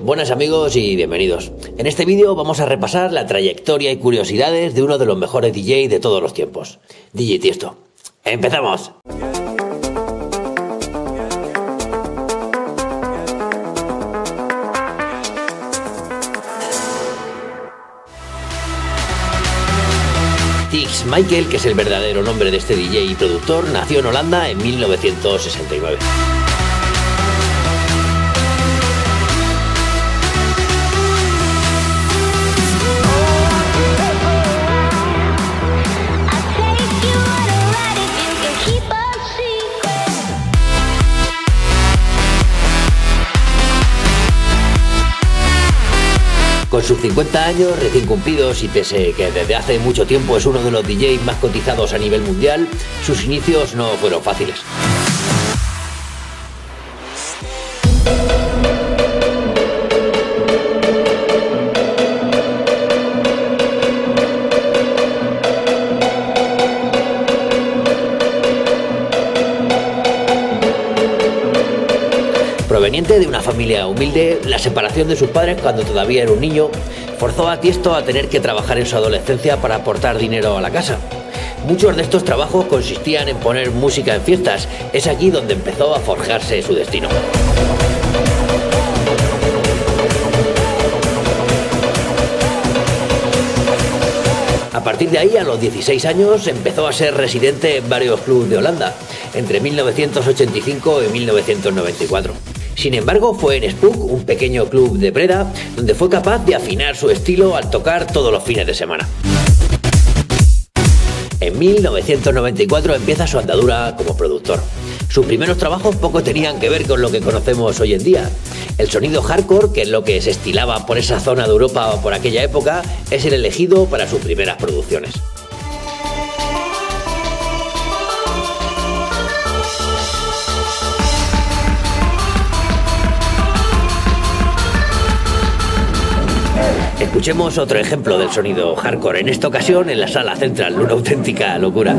Buenas amigos y bienvenidos. En este vídeo vamos a repasar la trayectoria y curiosidades de uno de los mejores DJ de todos los tiempos, DJ Tiësto. ¡Empezamos! Tix Michael, que es el verdadero nombre de este DJ y productor, nació en Holanda en 1969. Con sus 50 años recién cumplidos y pese que desde hace mucho tiempo es uno de los DJs más cotizados a nivel mundial, sus inicios no fueron fáciles. Proveniente de una familia humilde, la separación de sus padres cuando todavía era un niño forzó a Tiësto a tener que trabajar en su adolescencia para aportar dinero a la casa. Muchos de estos trabajos consistían en poner música en fiestas. Es aquí donde empezó a forjarse su destino. A partir de ahí, a los 16 años, empezó a ser residente en varios clubes de Holanda, entre 1985 y 1994. Sin embargo, fue en Spook, un pequeño club de Breda, donde fue capaz de afinar su estilo al tocar todos los fines de semana. En 1994 empieza su andadura como productor. Sus primeros trabajos poco tenían que ver con lo que conocemos hoy en día. El sonido hardcore, que es lo que se estilaba por esa zona de Europa o por aquella época, es el elegido para sus primeras producciones. Escuchemos otro ejemplo del sonido hardcore, en esta ocasión en la sala central, una auténtica locura.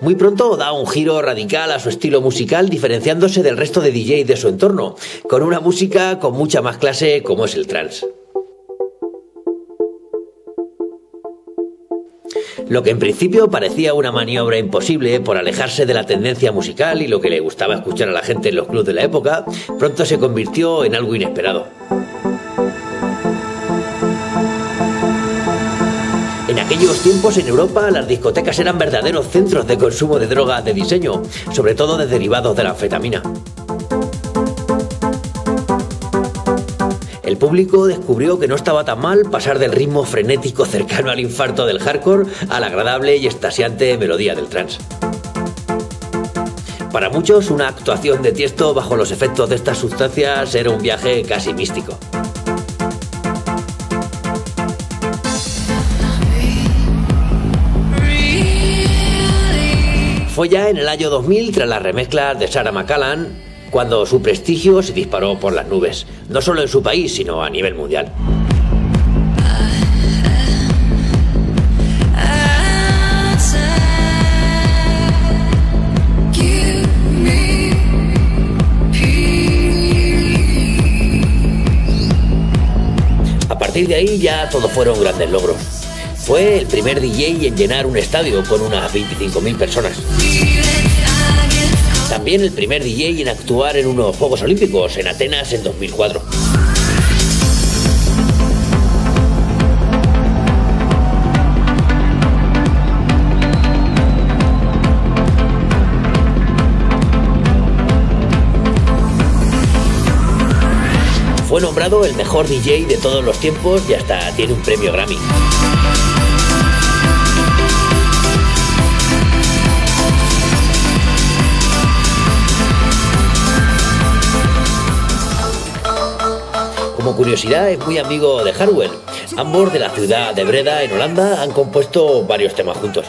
Muy pronto da un giro radical a su estilo musical, diferenciándose del resto de DJs de su entorno, con una música con mucha más clase como es el trance. Lo que en principio parecía una maniobra imposible por alejarse de la tendencia musical y lo que le gustaba escuchar a la gente en los clubs de la época, pronto se convirtió en algo inesperado. En aquellos tiempos en Europa las discotecas eran verdaderos centros de consumo de drogas de diseño, sobre todo de derivados de la anfetamina. El público descubrió que no estaba tan mal pasar del ritmo frenético cercano al infarto del hardcore a la agradable y extasiante melodía del trance. Para muchos, una actuación de Tiësto bajo los efectos de estas sustancias era un viaje casi místico. Fue ya en el año 2000, tras las remezclas de Sarah McCallan, cuando su prestigio se disparó por las nubes, no solo en su país, sino a nivel mundial. A partir de ahí ya todo fueron grandes logros. Fue el primer DJ en llenar un estadio con unas 25.000 personas. También el primer DJ en actuar en unos Juegos Olímpicos en Atenas en 2004. Fue nombrado el mejor DJ de todos los tiempos y hasta tiene un premio Grammy. curiosidad, es muy amigo de Hardwell. Ambos, de la ciudad de Breda, en Holanda, han compuesto varios temas juntos.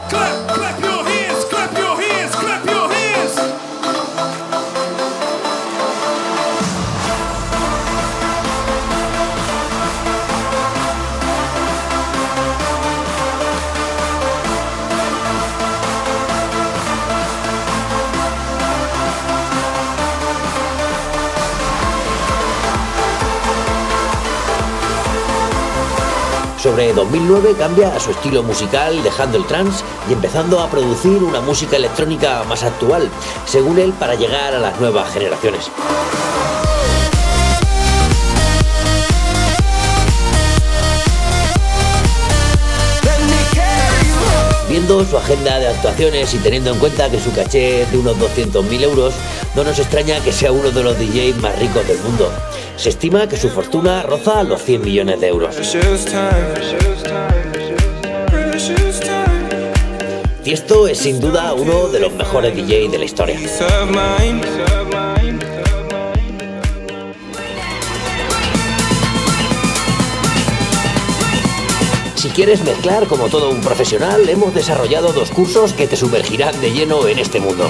Sobre 2009 cambia a su estilo musical, dejando el trance y empezando a producir una música electrónica más actual, según él, para llegar a las nuevas generaciones. Viendo su agenda de actuaciones y teniendo en cuenta que su caché es de unos 200.000 euros, no nos extraña que sea uno de los DJs más ricos del mundo. Se estima que su fortuna roza los 100 millones de euros. Tiesto es sin duda uno de los mejores DJs de la historia. Si quieres mezclar como todo un profesional, hemos desarrollado dos cursos que te sumergirán de lleno en este mundo.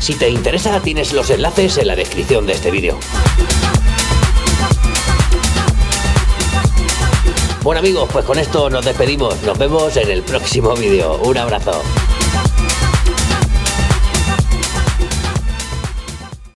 Si te interesa, tienes los enlaces en la descripción de este vídeo. Bueno amigos, pues con esto nos despedimos. Nos vemos en el próximo vídeo. Un abrazo.